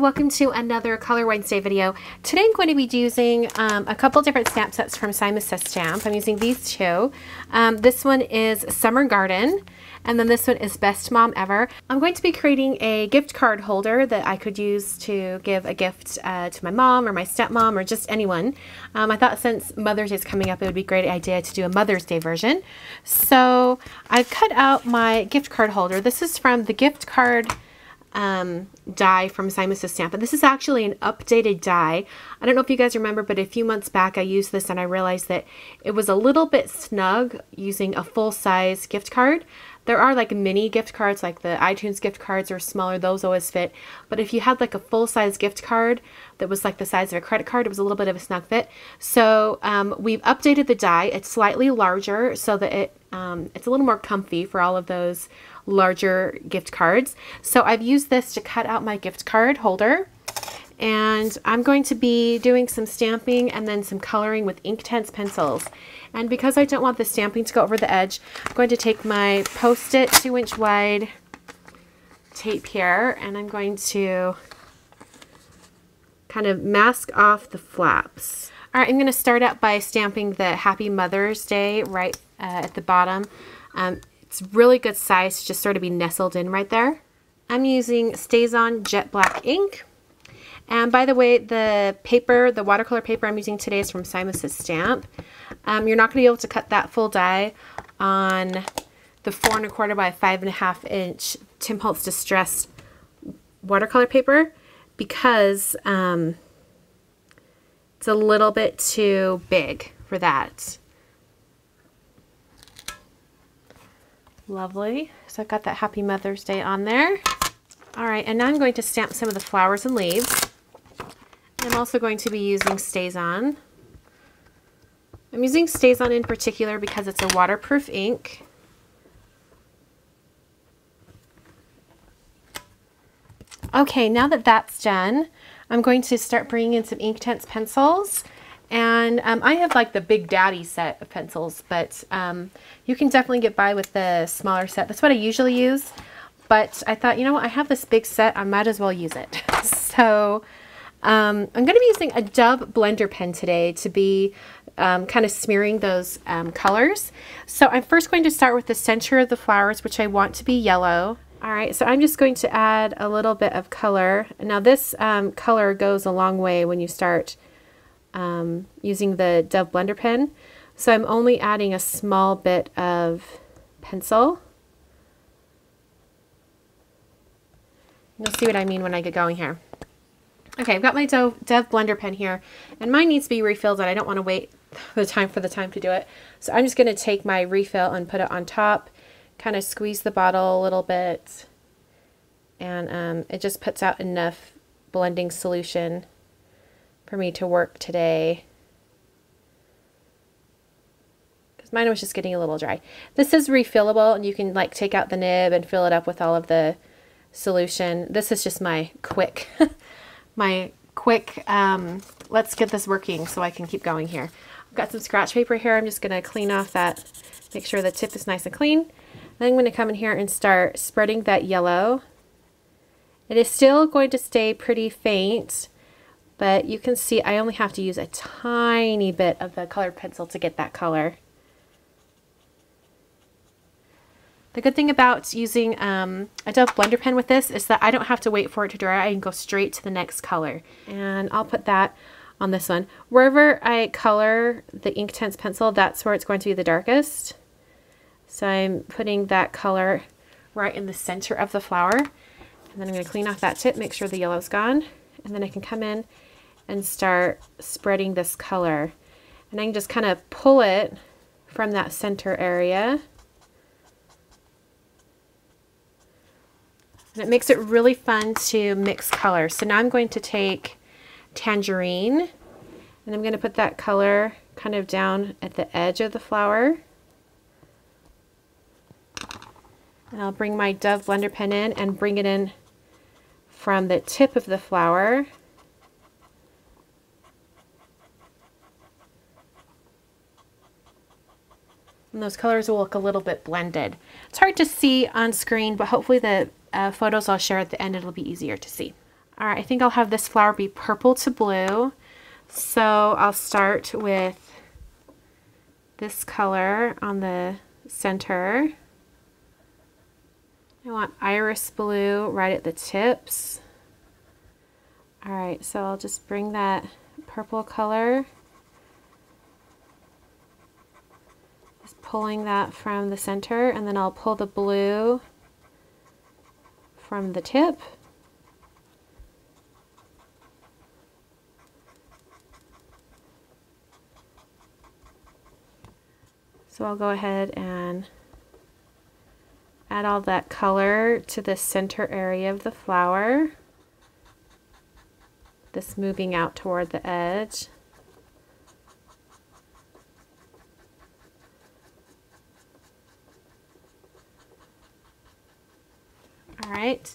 welcome to another Color Wednesday video. Today I'm going to be using a couple different stamp sets from Simon Says Stamp. I'm using these two. This one is Summer Garden, and then this one is Best Mom Ever. I'm going to be creating a gift card holder that I could use to give a gift to my mom or my stepmom or just anyone. I thought since Mother's Day is coming up, it would be a great idea to do a Mother's Day version. So I've cut out my gift card holder. This is from the gift card die from Simon Says Stamp, and this is actually an updated die. I don't know if you guys remember, but a few months back I used this and I realized that it was a little bit snug using a full-size gift card. There are like mini gift cards, like the iTunes gift cards are smaller, those always fit, but if you had like a full-size gift card that was like the size of a credit card, it was a little bit of a snug fit. So we've updated the die. It's slightly larger so that it's a little more comfy for all of those larger gift cards. So I've used this to cut out my gift card holder, and I'm going to be doing some stamping and then some coloring with Inktense pencils. And because I don't want the stamping to go over the edge, I'm going to take my Post-It 2-inch wide tape here, and I'm going to kind of mask off the flaps. All right, I'm going to start out by stamping the Happy Mother's Day right at the bottom. It's really good size to just sort of be nestled in right there. I'm using Stazon Jet Black Ink. And by the way, the paper, the watercolor paper I'm using today is from Simon Says Stamp. You're not going to be able to cut that full die on the 4¼ by 5½ inch Tim Holtz Distress watercolor paper because it's a little bit too big for that. Lovely. So I've got that Happy Mother's Day on there. All right, and now I'm going to stamp some of the flowers and leaves. I'm also going to be using Stazon. I'm using Stazon in particular because it's a waterproof ink. Okay, now that that's done, I'm going to start bringing in some Inktense pencils. And I have like the Big Daddy set of pencils, but you can definitely get by with the smaller set. That's what I usually use. But I thought, you know what, I have this big set, I might as well use it. So I'm going to be using a Dove Blender Pen today to be kind of smearing those colors. So I'm first going to start with the center of the flowers, which I want to be yellow. All right, so I'm just going to add a little bit of color. Now this color goes a long way when you start using the Dove Blender Pen. So I'm only adding a small bit of pencil. You'll see what I mean when I get going here. Okay, I've got my Dove Blender Pen here, and mine needs to be refilled, and I don't want to wait for the time to do it. So I'm just going to take my refill and put it on top, kind of squeeze the bottle a little bit, and it just puts out enough blending solution for me to work today. Because mine was just getting a little dry. This is refillable, and you can like take out the nib and fill it up with all of the solution. This is just my quick let's get this working so I can keep going here. I've got some scratch paper here. I'm just gonna clean off that, make sure the tip is nice and clean. Then I'm gonna come in here and start spreading that yellow. It is still going to stay pretty faint, but you can see I only have to use a tiny bit of the colored pencil to get that color. The good thing about using a Dove Blender Pen with this is that I don't have to wait for it to dry. I can go straight to the next color. And I'll put that on this one. Wherever I color the Inktense pencil, that's where it's going to be the darkest. So I'm putting that color right in the center of the flower. And then I'm going to clean off that tip, make sure the yellow's gone. And then I can come in and start spreading this color. And I can just kind of pull it from that center area. And it makes it really fun to mix colors. So now I'm going to take Tangerine, and I'm going to put that color kind of down at the edge of the flower. And I'll bring my Dove Blender Pen in and bring it in from the tip of the flower. And those colors will look a little bit blended. It's hard to see on screen, but hopefully the photos I'll share at the end, it'll be easier to see. All right, I think I'll have this flower be purple to blue. So I'll start with this color on the center. I want iris blue right at the tips. All right, so I'll just bring that purple color, just pulling that from the center, and then I'll pull the blue from the tip. So I'll go ahead and add all that color to the center area of the flower, this moving out toward the edge. All right,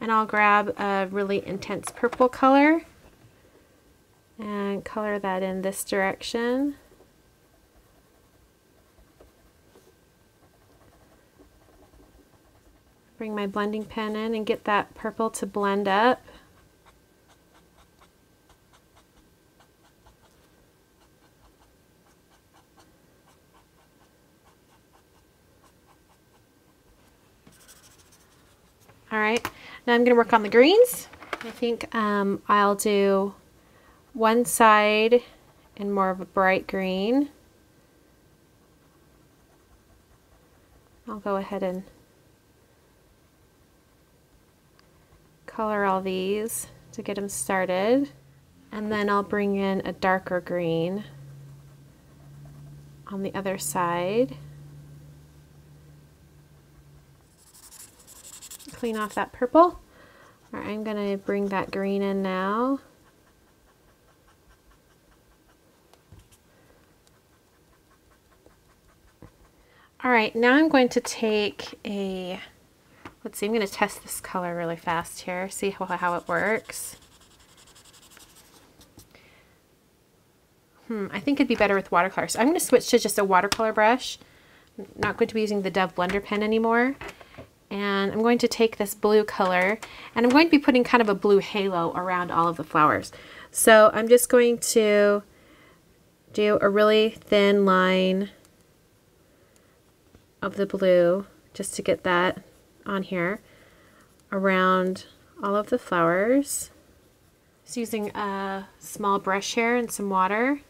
and I'll grab a really intense purple color and color that in this direction. Bring my blending pen in and get that purple to blend up. All right, now I'm going to work on the greens. I think I'll do one side in more of a bright green. I'll go ahead and color all these to get them started, and then I'll bring in a darker green on the other side. Clean off that purple. All right, I'm going to bring that green in now. All right, now I'm going to take a let's see, I'm going to test this color really fast here, see how it works. I think it'd be better with watercolor. So I'm going to switch to just a watercolor brush. I'm not going to be using the Dove Blender Pen anymore. And I'm going to take this blue color, and I'm going to be putting kind of a blue halo around all of the flowers. So I'm just going to do a really thin line of the blue just to get that on here around all of the flowers. Just using a small brush here and some water,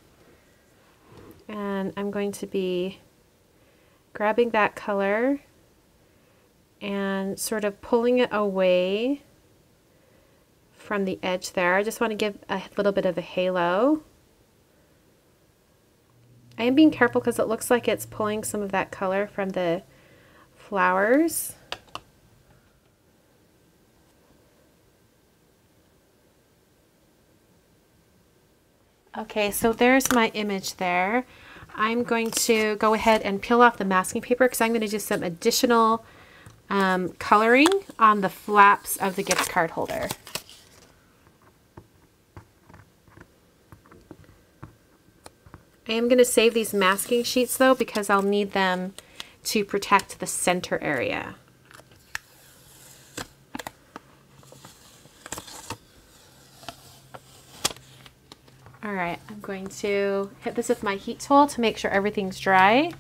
and I'm going to be grabbing that color and sort of pulling it away from the edge there. I just want to give a little bit of a halo. I am being careful because it looks like it's pulling some of that color from the flowers. Okay, so there's my image there. I'm going to go ahead and peel off the masking paper because I'm going to do some additional coloring on the flaps of the gift card holder. I am going to save these masking sheets though because I'll need them to protect the center area. All right, I'm going to hit this with my heat tool to make sure everything's dry.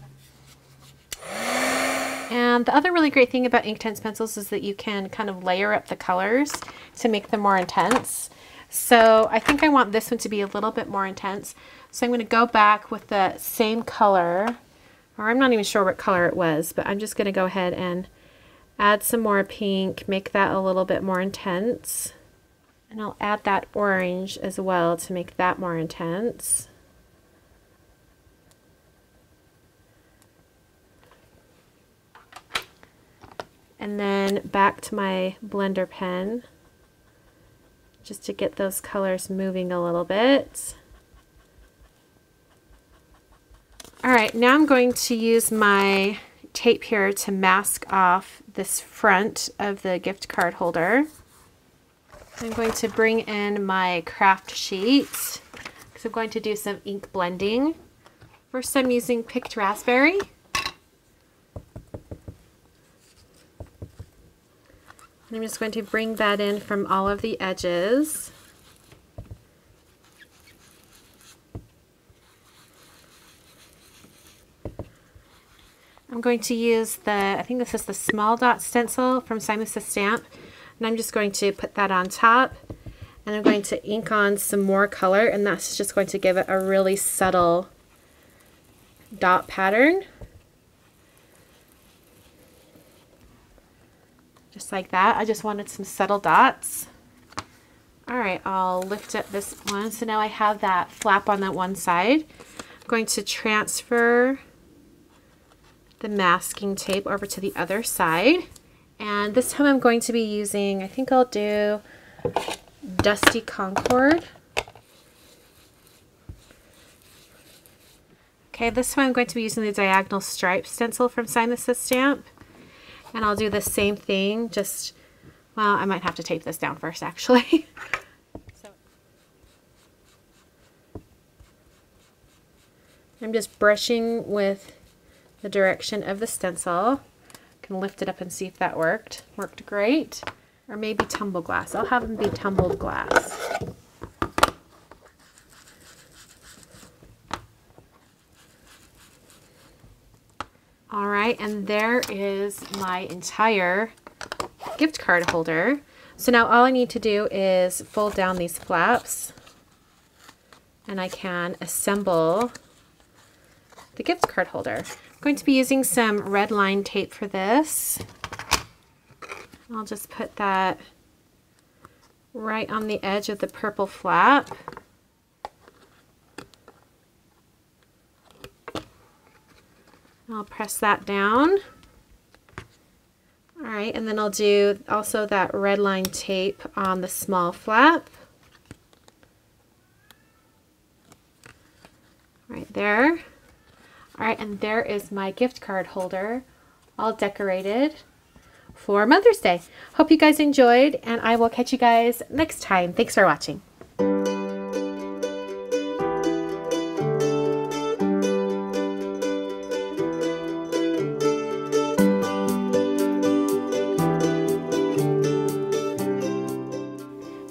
And the other really great thing about Inktense pencils is that you can kind of layer up the colors to make them more intense. So I think I want this one to be a little bit more intense. So I'm going to go back with the same color, or I'm not even sure what color it was, but I'm just going to go ahead and add some more pink, make that a little bit more intense. And I'll add that orange as well to make that more intense. And then back to my blender pen just to get those colors moving a little bit. All right, now I'm going to use my tape here to mask off this front of the gift card holder. I'm going to bring in my craft sheet because I'm going to do some ink blending. First, I'm using Picked Raspberry. I'm just going to bring that in from all of the edges. I'm going to use the, I think this is the small dot stencil from Simon Says Stamp, and I'm just going to put that on top, and I'm going to ink on some more color, and that's just going to give it a really subtle dot pattern. Just like that. I just wanted some subtle dots. Alright, I'll lift up this one. So now I have that flap on that one side. I'm going to transfer the masking tape over to the other side, and this time I'm going to be using, I think I'll do Dusty Concord. Okay, this time I'm going to be using the diagonal stripe stencil from Simon Says Stamp, and I'll do the same thing, just, well, I might have to tape this down first actually. I'm just brushing with the direction of the stencil. I can lift it up and see if that worked. Worked great. Or maybe tumbled glass. I'll have them be tumbled glass. All right, and there is my entire gift card holder. So now all I need to do is fold down these flaps, and I can assemble the gift card holder. I'm going to be using some red line tape for this. I'll just put that right on the edge of the purple flap. I'll press that down. All right, and then I'll do also that red line tape on the small flap. Right there. All right, and there is my gift card holder, all decorated for Mother's Day. Hope you guys enjoyed, and I will catch you guys next time. Thanks for watching.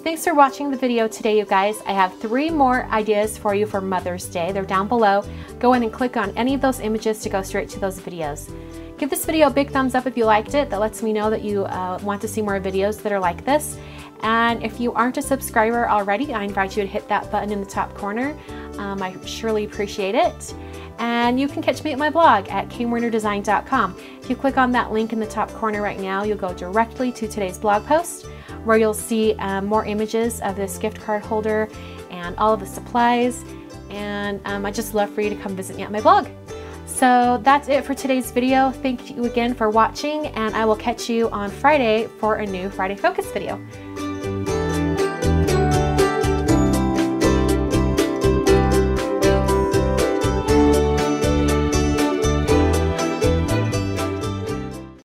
Thanks for watching the video today, you guys. I have 3 more ideas for you for Mother's Day. They're down below. Go in and click on any of those images to go straight to those videos. Give this video a big thumbs up if you liked it. That lets me know that you want to see more videos that are like this. And if you aren't a subscriber already, I invite you to hit that button in the top corner. I surely appreciate it. And you can catch me at my blog at kwernerdesign.com. If you click on that link in the top corner right now, you'll go directly to today's blog post, where you'll see more images of this gift card holder and all of the supplies, and I'd just love for you to come visit me at my blog. So that's it for today's video. Thank you again for watching, and I will catch you on Friday for a new Friday Focus video.